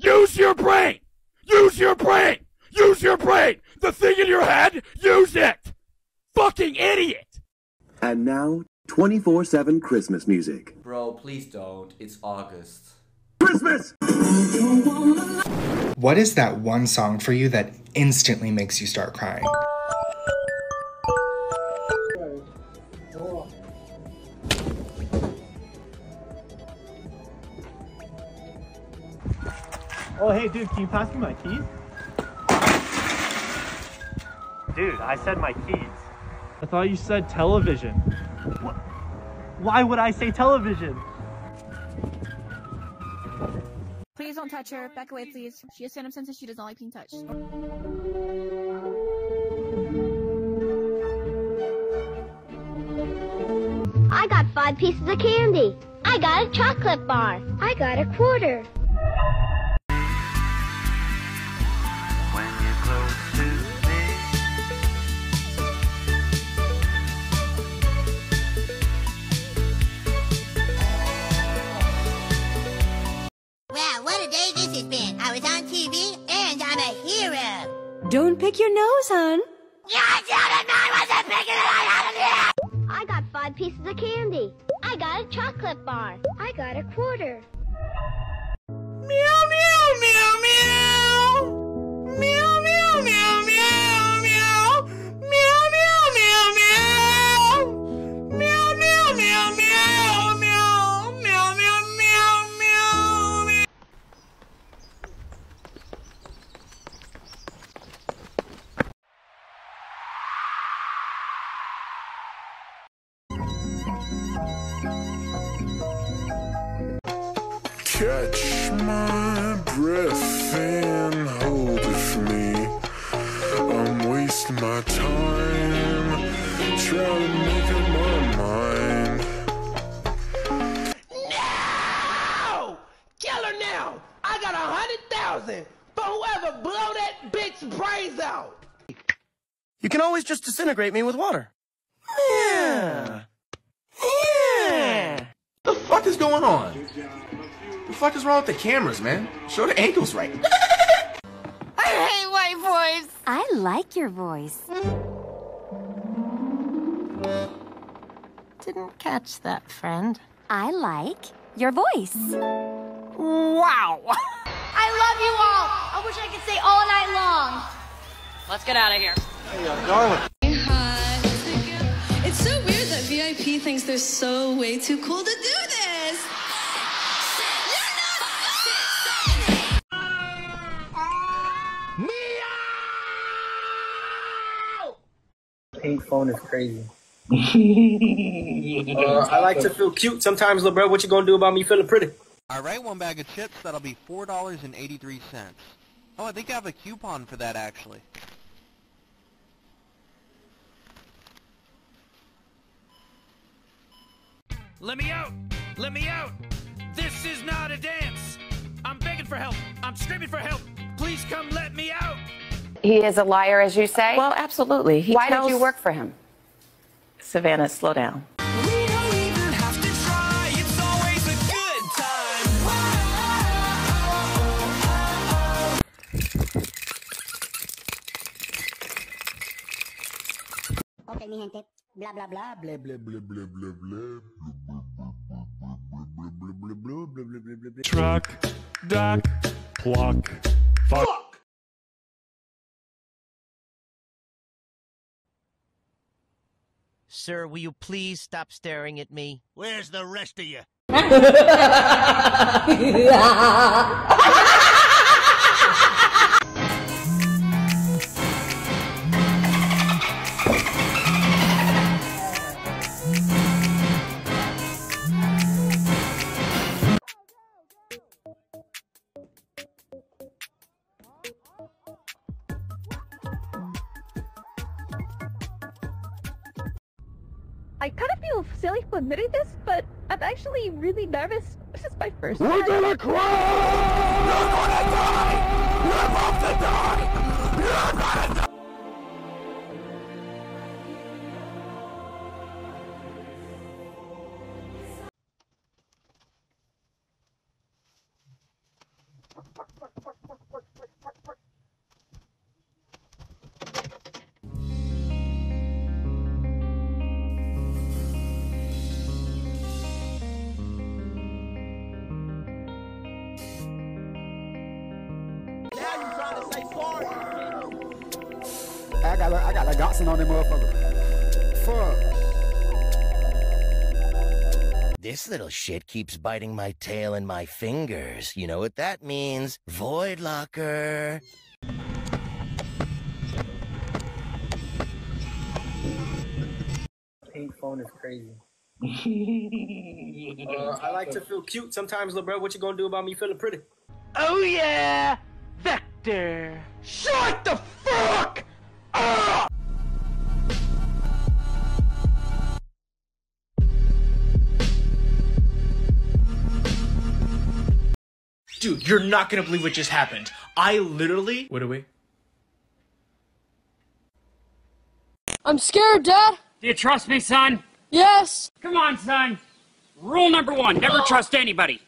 Use your brain. Use your brain. Use your brain. The thing in your head, use it. Fucking idiot. And now, 24/7 Christmas music. Bro, please don't. It's August. Christmas! What is that one song for you that instantly makes you start crying? Oh, hey, dude, can you pass me my keys? Dude, I said my keys. I thought you said television. What? Why would I say television? Please don't touch her. Back away, please. She has phantom senses. She does not like being touched. I got 5 pieces of candy. I got a chocolate bar. I got a quarter. Don't pick your nose, hon. God damn it, man, wasn't picking it out of here! I got 5 pieces of candy. I got a chocolate bar. I got a quarter. Meow, meow, meow, meow. Meow, meow, meow, meow, meow. Meow, meow, meow, meow. Meow, meow, meow, meow, meow. Meow, meow, meow, meow, meow. Catch my breath and hold it for me. I'm wasting my time trying to make up my mind. No! Kill her now! I got 100,000 for whoever blow that bitch brains out! You can always just disintegrate me with water. Yeah! Yeah! What the fuck is going on? The fuck is wrong with the cameras, man? Show the angles right. I hate my voice. I like your voice. Didn't catch that, friend. I like your voice. Wow. I love you all. I wish I could stay all night long. Let's get out of here. Hey, darling. Hi. It's so weird that VIP thinks they're so way too cool to do this. Pink phone is crazy. I like to feel cute sometimes, little bro. What you gonna do about me feeling pretty? All right, one bag of chips. That'll be $4.83. Oh, I think I have a coupon for that actually. Let me out! Let me out! This is not a dance. I'm begging for help. I'm screaming for help. Please come let me out. He is a liar, as you say? Well, absolutely. Why did you work for him? Savannah, slow down. We don't even have to try. It's always a good time. Oh, oh, oh, oh. Okay, mi gente. Blah, blah, blah. Blah, blah, blah, blah, blah, blah. Truck, duck, pluck, fuck. Sir, will you please stop staring at me? Where's the rest of you? I kind of feel silly for admitting this, but I'm actually really nervous. This is my first time. We're gonna cry! You're gonna die! You're about to die! You're gonna die! I got like Dotson on that motherfucker. Fuck. This little shit keeps biting my tail and my fingers. You know what that means? Void locker. Pink phone is crazy. I like to feel cute sometimes, little bro. What you gonna do about me feeling pretty? Oh yeah, Vector. Shut the fuck up. Dude, you're not gonna believe what just happened. I literally. What are we? I'm scared, Dad. Do you trust me, son? Yes! Come on, son! Rule number 1, never trust anybody.